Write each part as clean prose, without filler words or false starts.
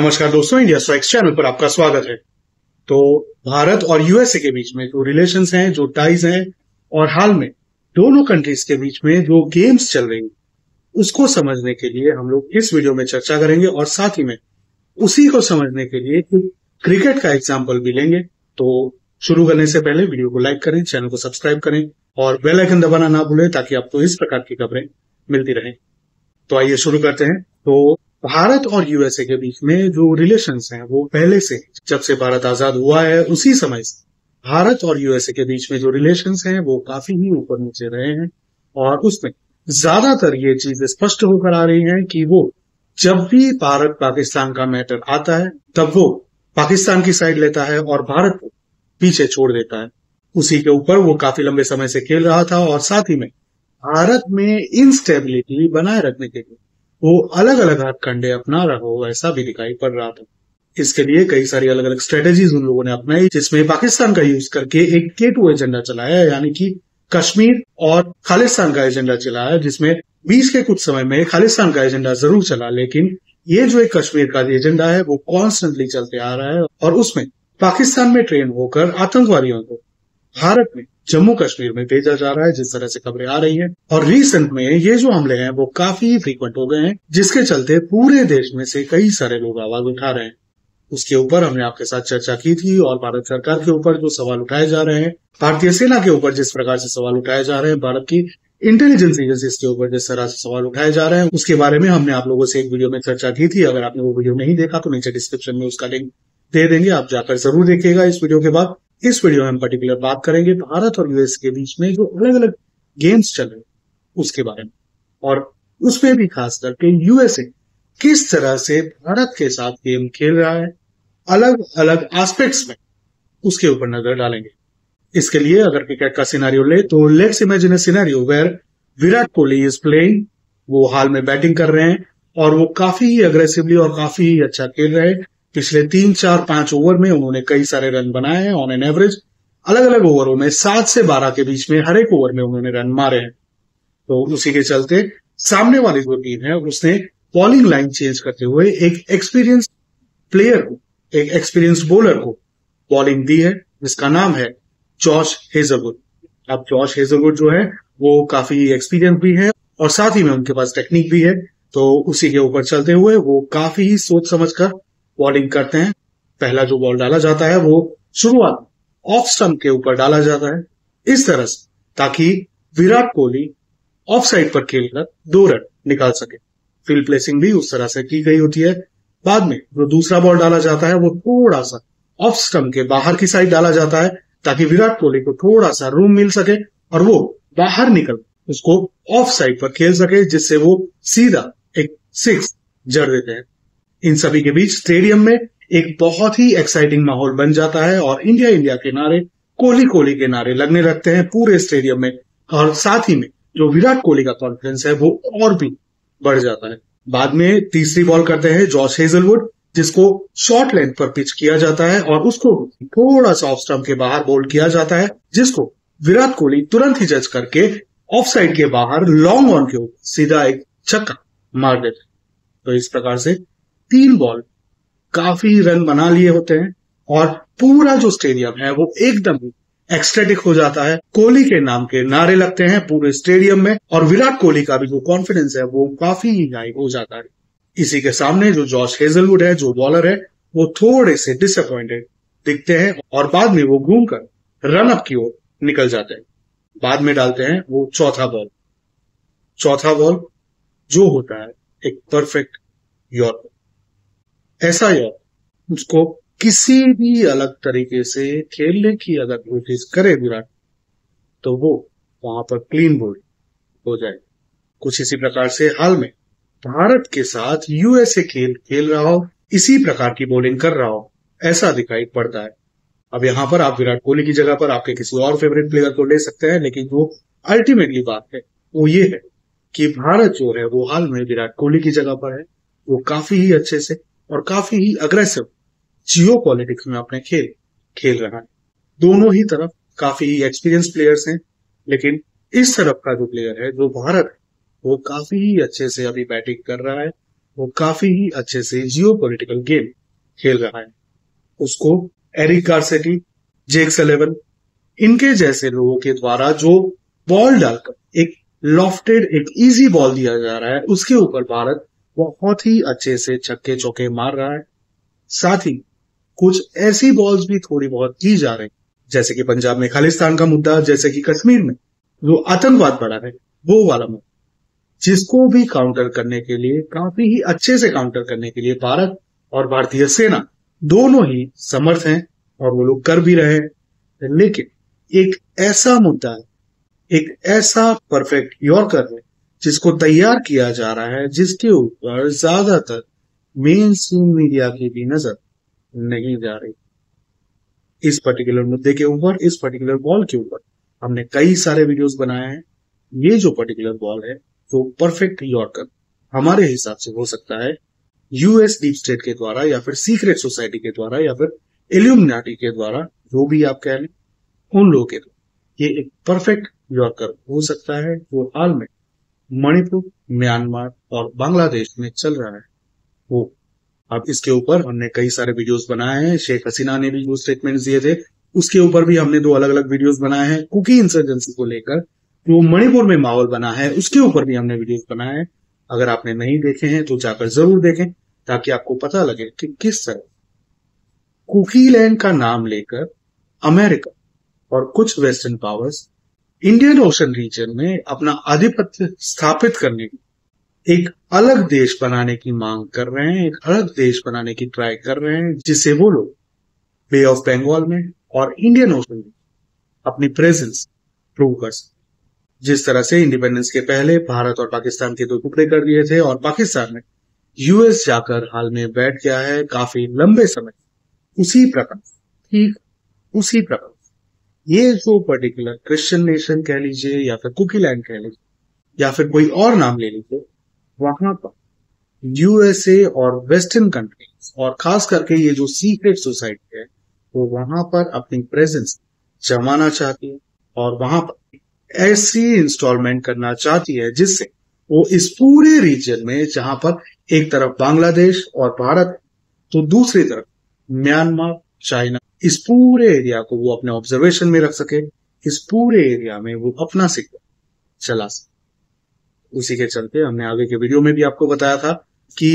नमस्कार दोस्तों, India strikes channel पर आपका स्वागत है। तो भारत और यूएसए के बीच में जो रिलेशंस हैं, जो टाइज हैं, और हाल में दोनों कंट्रीज के बीच में जो गेम्स चल रही हैं, उसको समझने के लिए हम लोग इस वीडियो में चर्चा करेंगे और साथ ही में उसी को समझने के लिए क्रिकेट का एग्जाम्पल भी लेंगे। तो शुरू करने से पहले वीडियो को लाइक करें, चैनल को सब्सक्राइब करें और बेल आइकन दबाना ना भूलें ताकि आपको इस प्रकार की खबरें मिलती रहें। तो आइए शुरू करते हैं। तो भारत और यूएसए के बीच में जो रिलेशंस हैं वो पहले से, जब से भारत आजाद हुआ है उसी समय से भारत और यूएसए के बीच में जो रिलेशंस हैं वो काफी ही ऊपर नीचे रहे हैं और उसमें ज्यादातर ये चीजें स्पष्ट होकर आ रही हैं कि वो जब भी भारत पाकिस्तान का मैटर आता है तब वो पाकिस्तान की साइड लेता है और भारत को पीछे छोड़ देता है। उसी के ऊपर वो काफी लंबे समय से खेल रहा था और साथ ही में भारत में इंस्टेबिलिटी बनाए रखने के लिए वो अलग अलग हथकंडे अपना रहा हो, ऐसा भी दिखाई पड़ रहा था। इसके लिए कई सारी अलग अलग स्ट्रेटेजीज उन लोगों ने अपनाई, जिसमें पाकिस्तान का यूज करके एक K2 एजेंडा चलाया, यानी कि कश्मीर और खालिस्तान का एजेंडा चलाया, जिसमें बीच के कुछ समय में खालिस्तान का एजेंडा जरूर चला लेकिन ये जो एक कश्मीर का एजेंडा है वो कॉन्स्टेंटली चलते आ रहा है और उसमें पाकिस्तान में ट्रेन होकर आतंकवादियों को भारत में जम्मू कश्मीर में भेजा जा रहा है, जिस तरह से खबरें आ रही हैं। और रिसेंट में ये जो हमले हैं वो काफी फ्रीक्वेंट हो गए हैं, जिसके चलते पूरे देश में से कई सारे लोग आवाज उठा रहे हैं। उसके ऊपर हमने आपके साथ चर्चा की थी और भारत सरकार के ऊपर जो सवाल उठाए जा रहे हैं, भारतीय सेना के ऊपर जिस प्रकार से सवाल उठाए जा रहे हैं, भारत की इंटेलिजेंस एजेंसीज के ऊपर जिस तरह से सवाल उठाए जा रहे हैं, उसके बारे में हमने आप लोगों से एक वीडियो में चर्चा की थी। अगर आपने वो वीडियो नहीं देखा तो नीचे डिस्क्रिप्शन में उसका लिंक दे देंगे, आप जाकर जरूर देखिएगा। इस वीडियो के बाद इस वीडियो में हम पर्टिकुलर बात करेंगे भारत और यूएस के बीच में जो अलग अलग गेम्स चल रहे उसके बारे में, और उसमें भी खास करके यूएसए किस तरह से भारत के साथ गेम खेल रहा है अलग अलग एस्पेक्ट्स में, उसके ऊपर नजर डालेंगे। इसके लिए अगर क्रिकेट का सिनेरियो ले तो let's imagine a scenario where Virat Kohli is playing, वो हाल में बैटिंग कर रहे हैं और वो काफी ही अग्रेसिवली और काफी ही अच्छा खेल रहे हैं। पिछले 3, 4, 5 ओवर में उन्होंने कई सारे रन बनाए हैं। ऑन एन एवरेज अलग अलग ओवरों में 7 से 12 के बीच में हर एक ओवर में उन्होंने रन मारे हैं। तो उसी के चलते सामने वाली जो टीम है उसने बॉलिंग लाइन चेंज करते हुए एक एक्सपीरियंस प्लेयर को, एक एक्सपीरियंस बॉलर को बॉलिंग दी है, जिसका नाम है जॉश हेजलवुड। अब जॉश हेजलवुड जो है वो काफी एक्सपीरियंस भी है और साथ ही में उनके पास टेक्निक भी है, तो उसी के ऊपर चलते हुए वो काफी सोच समझ कर बॉलिंग करते हैं। पहला जो बॉल डाला जाता है वो शुरुआत ऑफ स्टंप के ऊपर डाला जाता है, इस तरह से ताकि विराट कोहली ऑफ साइड पर खेलकर 2 रन निकाल सके। फील्ड प्लेसिंग भी उस तरह से की गई होती है। बाद में जो दूसरा बॉल डाला जाता है वो थोड़ा सा ऑफ स्टंप के बाहर की साइड डाला जाता है ताकि विराट कोहली को थोड़ा सा रूम मिल सके और वो बाहर निकल उसको ऑफ साइड पर खेल सके, जिससे वो सीधा एक 6 जड़ देते हैं। इन सभी के बीच स्टेडियम में एक बहुत ही एक्साइटिंग माहौल बन जाता है और इंडिया इंडिया के नारे, कोहली कोहली के नारे लगने लगते हैं पूरे स्टेडियम में और साथ ही में जो विराट कोहली का कॉन्फिडेंस है वो और भी बढ़ जाता है। बाद में तीसरी बॉल करते हैं जॉश हेजलवुड, जिसको शॉर्ट लेंथ पर पिच किया जाता है और उसको थोड़ा सा ऑफ स्टंप के बाहर बॉल किया जाता है, जिसको विराट कोहली तुरंत ही जज करके ऑफ साइड के बाहर लॉन्ग ऑन के ऊपर सीधा एक छक्का मार देते। तो इस प्रकार से 3 बॉल काफी रन बना लिए होते हैं और पूरा जो स्टेडियम है वो एकदम एक्सटेटिक हो जाता है। कोहली के नाम के नारे लगते हैं पूरे स्टेडियम में और विराट कोहली का भी जो कॉन्फिडेंस है वो काफी हाई हो जाता है। इसी के सामने जो जॉश हेजलवुड है, जो बॉलर है, वो थोड़े से डिसअपॉइंटेड दिखते हैं और बाद में वो घूमकर रनअप की ओर निकल जाते हैं। बाद में डालते हैं वो चौथा बॉल जो होता है एक परफेक्ट यॉर्कर। ऐसा यॉर्कर उसको किसी भी अलग तरीके से खेलने की अगर कोशिश करे विराट तो वो वहां पर क्लीन बोल्ड हो जाएगा। कुछ इसी प्रकार से हाल में भारत के साथ यूएसए खेल रहा हो, इसी प्रकार की बॉलिंग कर रहा हो, ऐसा दिखाई पड़ता है। अब यहाँ पर आप विराट कोहली की जगह पर आपके किसी और फेवरेट प्लेयर को ले सकते हैं, लेकिन जो अल्टीमेटली बात है वो ये है कि भारत जो है वो हाल में विराट कोहली की जगह पर है। वो काफी ही अच्छे से और काफी ही अग्रेसिव जियो पॉलिटिक्स में अपने खेल खेल रहा है। दोनों ही तरफ काफी ही एक्सपीरियंस प्लेयर्स हैं, लेकिन इस तरफ का जो प्लेयर है, जो भारत है, वो काफी ही अच्छे से अभी बैटिंग कर रहा है। वो काफी ही अच्छे से जियोपॉलिटिकल गेम खेल रहा है। उसको एरिक गार्सेटी, जेक सलेवन, इनके जैसे लोगों के द्वारा जो बॉल डालकर एक लॉफ्टेड एक इजी बॉल दिया जा रहा है, उसके ऊपर भारत बहुत ही अच्छे से छक्के चौके मार रहा है। साथ ही कुछ ऐसी बॉल्स भी थोड़ी बहुत की जा रही, जैसे कि पंजाब में खालिस्तान का मुद्दा, जैसे कि कश्मीर में जो आतंकवाद बढ़ा है वो वाला मुद्दा, जिसको भी काउंटर करने के लिए, काफी ही अच्छे से काउंटर करने के लिए भारत और भारतीय सेना दोनों ही समर्थ हैं और वो लोग कर भी रहे हैं। लेकिन एक ऐसा मुद्दा है, एक ऐसा परफेक्ट यॉर्कर है जिसको तैयार किया जा रहा है, जिसके ऊपर ज्यादातर मेन स्ट्रीम मीडिया की भी नजर नहीं जा रही। इस पर्टिकुलर मुद्दे के ऊपर, इस पर्टिकुलर बॉल के ऊपर हमने कई सारे वीडियोस बनाए हैं। ये जो पर्टिकुलर बॉल है तो परफेक्ट यॉर्कर हमारे हिसाब से हो सकता है यूएस डीप स्टेट के द्वारा या फिर सीक्रेट सोसाइटी के द्वारा या फिर इल्यूमिनाटी के द्वारा, जो भी आप कह लें, उन लोगों के द्वारा ये एक परफेक्ट यॉर्कर हो सकता है जो हाल में मणिपुर, म्यांमार और बांग्लादेश में चल रहा है। वो अब इसके ऊपर हमने कई सारे वीडियोस बनाए हैं। शेख हसीना ने भी जो स्टेटमेंट दिए थे उसके ऊपर भी हमने दो अलग अलग वीडियोस बनाए हैं। कुकी इंसर्जेंसी को लेकर जो मणिपुर में माहौल बना है उसके ऊपर भी हमने वीडियोस बनाए हैं। अगर आपने नहीं देखे हैं तो जाकर जरूर देखें ताकि आपको पता लगे कि किस तरह कुकीलैंड का नाम लेकर अमेरिका और कुछ western powers Indian ocean region में अपना आधिपत्य स्थापित करने की, एक अलग देश बनाने की मांग कर रहे हैं, एक अलग देश बनाने की ट्राई कर रहे हैं, जिससे वो लोग बे ऑफ बंगाल में और इंडियन ओशन में अपनी प्रेजेंस प्रूव कर सकें। जिस तरह से इंडिपेंडेंस के पहले भारत और पाकिस्तान के दो टुकड़े कर दिए थे और पाकिस्तान ने यूएस जाकर हाल में बैठ गया है काफी लंबे समय, उसी प्रकार, ठीक उसी प्रकार ये जो पर्टिकुलर क्रिश्चियन नेशन कह लीजिए या फिर कुकीलैंड कह लीजिए या फिर कोई और नाम ले लीजिए, वहां पर यूएसए और वेस्टर्न कंट्रीज और खास करके ये जो सीक्रेट सोसाइटी है वो वहां पर अपनी प्रेजेंस जमाना चाहती है और वहां पर ऐसी इंस्टॉलमेंट करना चाहती है जिससे वो इस पूरे रीजन में, जहां पर एक तरफ बांग्लादेश और भारत तो दूसरी तरफ म्यांमार, चाइना, इस पूरे एरिया को वो अपने ऑब्जर्वेशन में रख सके, इस पूरे एरिया में वो अपना सिक्का चला सके। उसी के चलते हमने आगे के वीडियो में भी आपको बताया था कि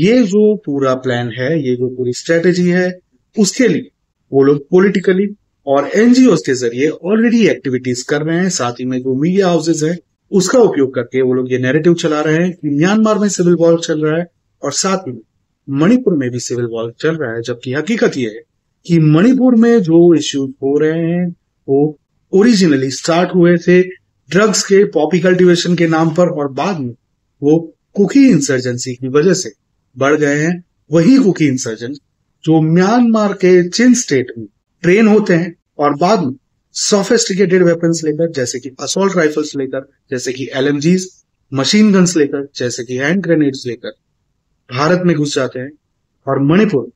ये जो पूरा प्लान है, ये जो पूरी स्ट्रेटेजी है, उसके लिए वो लोग पॉलिटिकली और एनजीओ के जरिए ऑलरेडी एक्टिविटीज कर रहे हैं। साथ ही में जो मीडिया हाउसेज है उसका उपयोग करके वो लोग ये नैरेटिव चला रहे हैं कि म्यांमार में सिविल वॉर चल रहा है और साथ में मणिपुर में भी सिविल वॉर चल रहा है, जबकि हकीकत ये है कि मणिपुर में जो इश्यूज हो रहे हैं वो ओरिजिनली स्टार्ट हुए थे ड्रग्स के, पॉपी कल्टीवेशन के नाम पर, और बाद में वो कुकी इंसर्जेंसी की वजह से बढ़ गए हैं। वही कुकी इंसर्जेंट जो म्यांमार के चिन स्टेट में ट्रेन होते हैं और बाद में सोफिस्टिकेटेड वेपन्स लेकर, जैसे कि असॉल्ट राइफल्स लेकर, जैसे कि एलएमजीज, मशीन गन्स लेकर, जैसे कि हैंड ग्रेनेड्स लेकर भारत में घुस जाते हैं और मणिपुर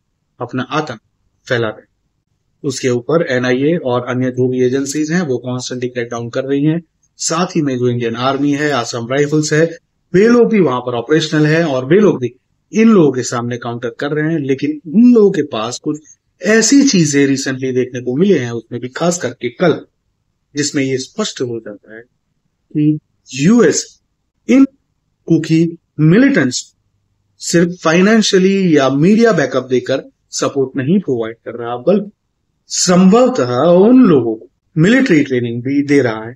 अपना आतंक फैला रहे। उसके ऊपर एनआईए और अन्य जो भी एजेंसीज हैं वो कॉन्स्टेंटली क्रैक डाउन कर रही हैं। साथ ही में जो इंडियन आर्मी है, आसाम राइफल्स है, वे लोग भी वहां पर ऑपरेशनल है और वे लोग भी इन लोगों के सामने काउंटर कर रहे हैं। लेकिन इन लोगों के पास कुछ ऐसी चीजें रिसेंटली देखने को मिले हैं, उसमें भी खास करके कल, जिसमें ये स्पष्ट हो जाता है कि यूएस इन कुकी मिलिटेंट्स सिर्फ फाइनेंशियली या मीडिया बैकअप देकर सपोर्ट नहीं प्रोवाइड कर रहा, बल्कि संभवतः उन लोगों को मिलिट्री ट्रेनिंग भी दे रहा है।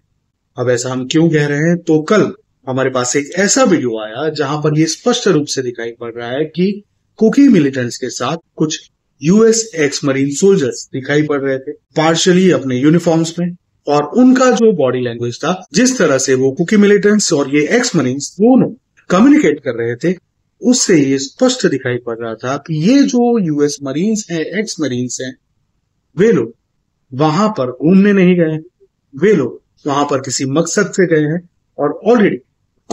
अब ऐसा हम क्यों कह रहे हैं, तो कल हमारे पास एक ऐसा वीडियो आया जहां पर यह स्पष्ट रूप से दिखाई पड़ रहा है कि कुकी मिलिटेंट्स के साथ कुछ यूएस एक्स मरीन सोल्जर्स दिखाई पड़ रहे थे पार्शियली अपने यूनिफॉर्म्स में, और उनका जो बॉडी लैंग्वेज था, जिस तरह से वो कुकी मिलिटेंट्स और ये एक्स मरीन्स दोनों कम्युनिकेट कर रहे थे, उससे ये स्पष्ट दिखाई पड़ रहा था कि ये जो यूएस मरीन्स हैं, एक्स मरीन्स हैं, वे लोग वहां पर घूमने नहीं गए, वे लोग वहां पर किसी मकसद से गए हैं और ऑलरेडी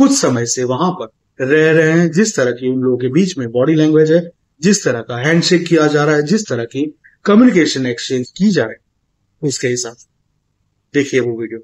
कुछ समय से वहां पर रह रहे हैं। जिस तरह की उन लोगों के बीच में बॉडी लैंग्वेज है, जिस तरह का हैंडशेक किया जा रहा है, जिस तरह की कम्युनिकेशन एक्सचेंज की जा रही है, उसके हिसाब से देखिए वो वीडियो।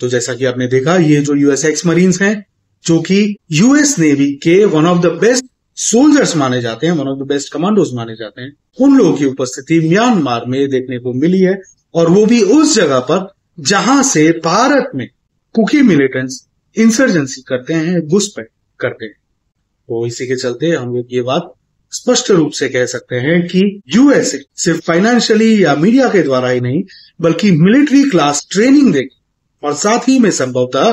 तो जैसा कि आपने देखा, ये जो यूएस एक्स मरीन्स हैं, जो कि यूएस नेवी के one of the best soldiers माने जाते हैं, one of the best commandos माने जाते हैं, उन लोगों की उपस्थिति म्यांमार में देखने को मिली है, और वो भी उस जगह पर जहां से भारत में कुकी मिलिटेंट्स इंसर्जेंसी करते हैं, घुसपैठ करते हैं। तो इसी के चलते हम लोग ये बात स्पष्ट रूप से कह सकते हैं कि यूएसए सिर्फ फाइनेंशियली या मीडिया के द्वारा ही नहीं, बल्कि मिलिट्री क्लास ट्रेनिंग देकर और साथ ही में संभवतः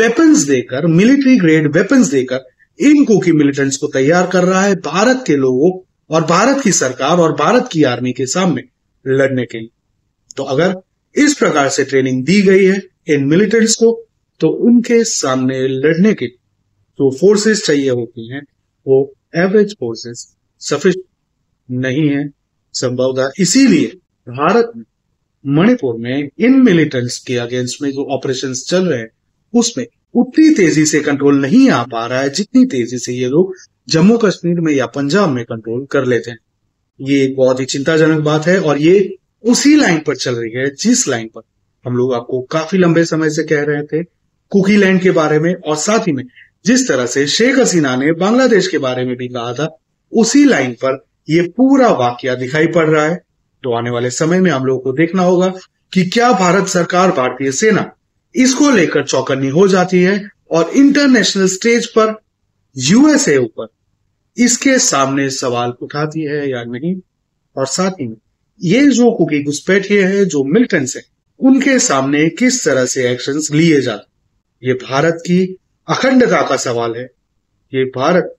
वेपन्स देकर, मिलिट्री ग्रेड वेपन्स देकर इन कुकी मिलिटेंट्स को तैयार कर रहा है भारत के लोगों और भारत की सरकार और भारत की आर्मी के सामने लड़ने के लिए। तो अगर इस प्रकार से ट्रेनिंग दी गई है इन मिलिटेंट्स को, तो उनके सामने लड़ने के लिए जो फोर्सेस चाहिए होती हैं, वो एवरेज फोर्सेस सफिशिएंट नहीं है। संभवतः इसीलिए भारत में मणिपुर में इन मिलिटेंट्स के अगेंस्ट में जो ऑपरेशंस चल रहे हैं, उसमें उतनी तेजी से कंट्रोल नहीं आ पा रहा है जितनी तेजी से ये लोग जम्मू कश्मीर में या पंजाब में कंट्रोल कर लेते हैं। ये एक बहुत ही चिंताजनक बात है, और ये उसी लाइन पर चल रही है जिस लाइन पर हम लोग आपको काफी लंबे समय से कह रहे थे, कुकीलैंड के बारे में, और साथ ही में जिस तरह से शेख हसीना ने बांग्लादेश के बारे में भी कहा था, उसी लाइन पर यह पूरा वाकया दिखाई पड़ रहा है। तो आने वाले समय में हम लोगों को देखना होगा कि क्या भारत सरकार, भारतीय सेना इसको लेकर चौकन्नी हो जाती है और इंटरनेशनल स्टेज पर यूएसए ऊपर इसके सामने सवाल उठाती है या नहीं, और साथ ही ये जो कुकी घुसपैठिए हैं, जो मिलिटेंट्स हैं, उनके सामने किस तरह से एक्शंस लिए जाते। ये भारत की अखंडता का सवाल है, ये भारत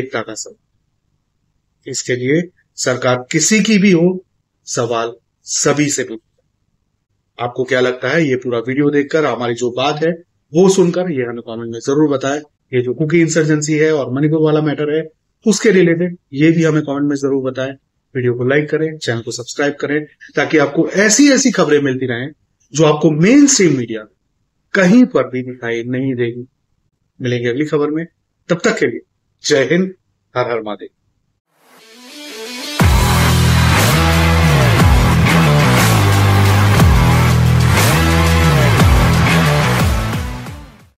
एकता का सवाल। इसके लिए सरकार किसी की भी हो, सवाल सभी से पूछो। आपको क्या लगता है ये पूरा वीडियो देखकर, हमारी जो बात है वो सुनकर, ये हमें कमेंट में जरूर बताएं। ये जो कुकी इंसर्जेंसी है और मणिपुर वाला मैटर है, उसके रिलेटेड ये भी हमें कमेंट में जरूर बताएं। वीडियो को लाइक करें, चैनल को सब्सक्राइब करें, ताकि आपको ऐसी ऐसी खबरें मिलती रहें जो आपको मेन स्ट्रीम मीडिया कहीं पर भी दिखाई नहीं देगी। मिलेंगे अगली खबर में, तब तक के लिए जय हिंद, हर हर महादेव।